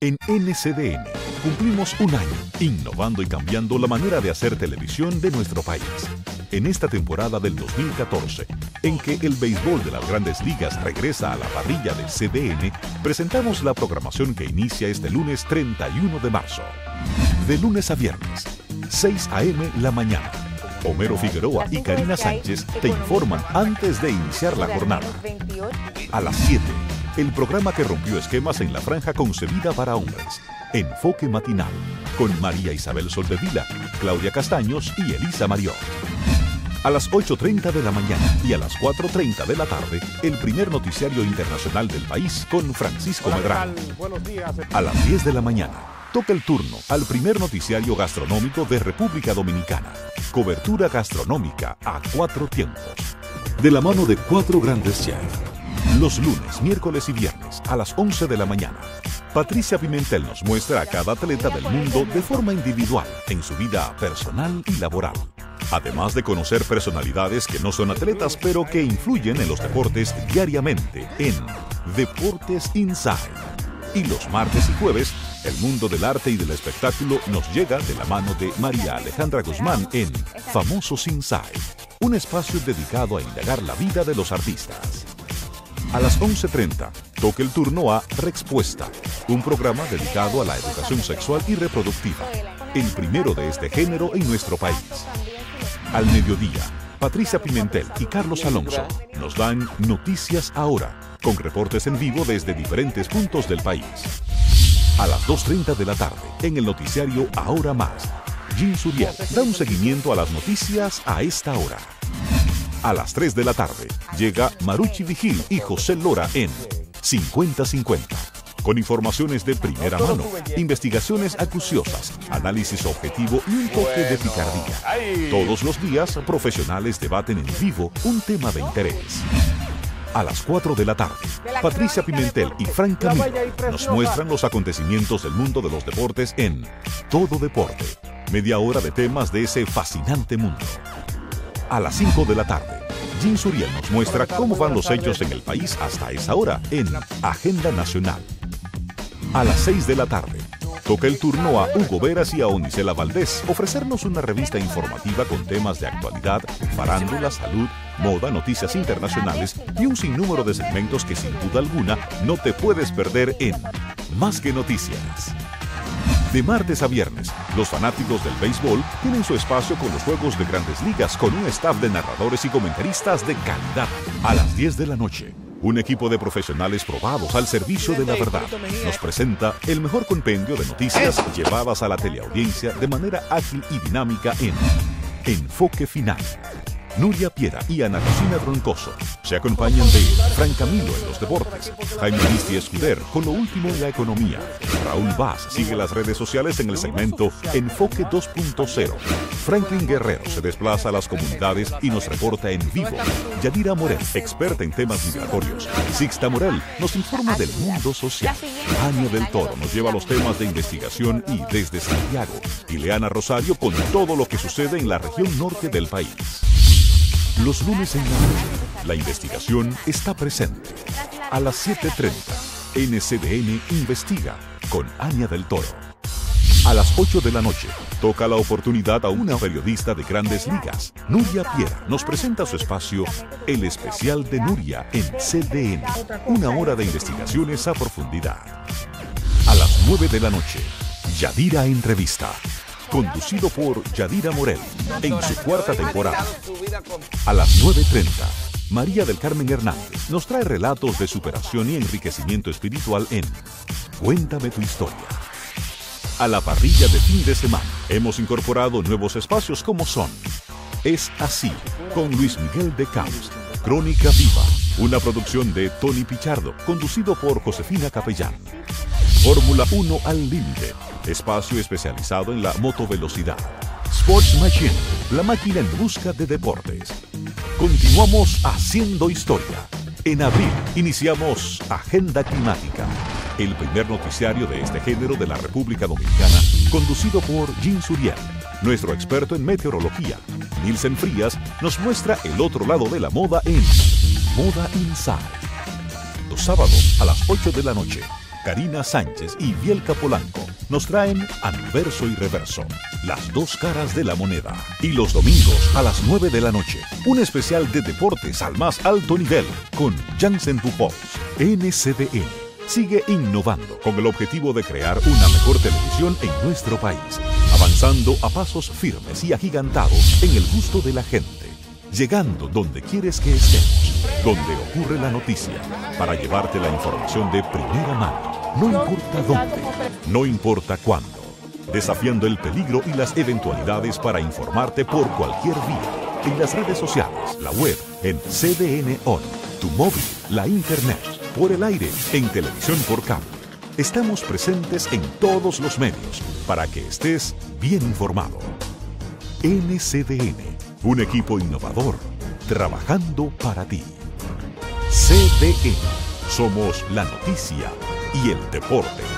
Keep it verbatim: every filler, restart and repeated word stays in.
En N C D N cumplimos un año innovando y cambiando la manera de hacer televisión de nuestro país. En esta temporada del dos mil catorce, en que el béisbol de las grandes ligas regresa a la parrilla del C D N, presentamos la programación que inicia este lunes treinta y uno de marzo. De lunes a viernes, seis a m la mañana. Homero Figueroa y Karina Sánchez te informan antes de iniciar la jornada. A las siete. El programa que rompió esquemas en la franja concebida para hombres. Enfoque matinal. Con María Isabel Soldevila, Claudia Castaños y Elisa Marión. A las ocho y media de la mañana y a las cuatro y media de la tarde, el primer noticiario internacional del país con Francisco Medrano. A las diez de la mañana, toca el turno al primer noticiario gastronómico de República Dominicana. Cobertura gastronómica a cuatro tiempos. De la mano de cuatro grandes chefs. Los lunes, miércoles y viernes a las once de la mañana, Patricia Pimentel nos muestra a cada atleta del mundo de forma individual en su vida personal y laboral. Además de conocer personalidades que no son atletas pero que influyen en los deportes diariamente en Deportes Inside. Y los martes y jueves, el mundo del arte y del espectáculo nos llega de la mano de María Alejandra Guzmán en Famosos Inside, un espacio dedicado a indagar la vida de los artistas. A las once y media, toque el turno a Respuesta, un programa dedicado a la educación sexual y reproductiva, el primero de este género en nuestro país. Al mediodía, Patricia Pimentel y Carlos Alonso nos dan Noticias Ahora, con reportes en vivo desde diferentes puntos del país. A las dos y media de la tarde, en el noticiario Ahora Más, Jean Suriel da un seguimiento a las noticias a esta hora. A las tres de la tarde llega Marucci Vigil y José Lora en cincuenta cincuenta, con informaciones de primera mano, investigaciones acuciosas, análisis objetivo y un toque de picardía. Todos los días, profesionales debaten en vivo un tema de interés. A las cuatro de la tarde, Patricia Pimentel y Frank Camilo nos muestran los acontecimientos del mundo de los deportes en Todo Deporte, media hora de temas de ese fascinante mundo. A las cinco de la tarde, Jean Suriel nos muestra cómo van los hechos en el país hasta esa hora en Agenda Nacional. A las seis de la tarde, toca el turno a Hugo Veras y a Onisela Valdés ofrecernos una revista informativa con temas de actualidad, farándula, salud, moda, noticias internacionales y un sinnúmero de segmentos que sin duda alguna no te puedes perder en Más que Noticias. De martes a viernes, los fanáticos del béisbol tienen su espacio con los Juegos de Grandes Ligas con un staff de narradores y comentaristas de calidad. A las diez de la noche, un equipo de profesionales probados al servicio de la verdad nos presenta el mejor compendio de noticias llevadas a la teleaudiencia de manera ágil y dinámica en Enfoque Final. Nuria Piera y Ana Lucina Broncoso se acompañan de Frank Camilo en los deportes, Jaime Nisti Escuder con lo último en la economía, Raúl Vaz sigue las redes sociales en el segmento Enfoque dos punto cero, Franklin Guerrero se desplaza a las comunidades y nos reporta en vivo, Yadira Morel, experta en temas migratorios, Sixta Morel nos informa del mundo social, Año del Toro nos lleva a los temas de investigación y desde Santiago, y Leana Rosario con todo lo que sucede en la región norte del país. Los lunes en la noche, la investigación está presente. A las siete y media, N C D N Investiga con Ana del Toro. A las ocho de la noche, toca la oportunidad a una periodista de Grandes Ligas. Nuria Piera nos presenta su espacio El Especial de Nuria en C D N. Una hora de investigaciones a profundidad. A las nueve de la noche, Yadira Entrevista. Conducido por Yadira Morel en su cuarta temporada. A las nueve y media, María del Carmen Hernández nos trae relatos de superación y enriquecimiento espiritual en Cuéntame tu historia. A la parrilla de fin de semana hemos incorporado nuevos espacios como son Es Así, con Luis Miguel de Camps, Crónica Viva, una producción de Tony Pichardo, conducido por Josefina Capellán. Fórmula uno al límite, espacio especializado en la motovelocidad. Sports Machine, la máquina en busca de deportes. Continuamos haciendo historia. En abril iniciamos Agenda Climática, el primer noticiario de este género de la República Dominicana, conducido por Jean Suriel. Nuestro experto en meteorología, Milsen Frías, nos muestra el otro lado de la moda en Moda Inside. Los sábados a las ocho de la noche. Karina Sánchez y Bielka Polanco nos traen Anverso y Reverso, las dos caras de la moneda. Y los domingos a las nueve de la noche, un especial de deportes al más alto nivel con Jansen Dupont. N C D N sigue innovando con el objetivo de crear una mejor televisión en nuestro país, avanzando a pasos firmes y agigantados en el gusto de la gente, llegando donde quieres que estemos, donde ocurre la noticia, para llevarte la información de primera mano, no importa dónde, no importa cuándo, desafiando el peligro y las eventualidades para informarte por cualquier vía, en las redes sociales, la web, en C D N On, tu móvil, la internet, por el aire, en televisión por cable. Estamos presentes en todos los medios para que estés bien informado. N C D N, un equipo innovador, trabajando para ti. C D N, somos la noticia y el deporte.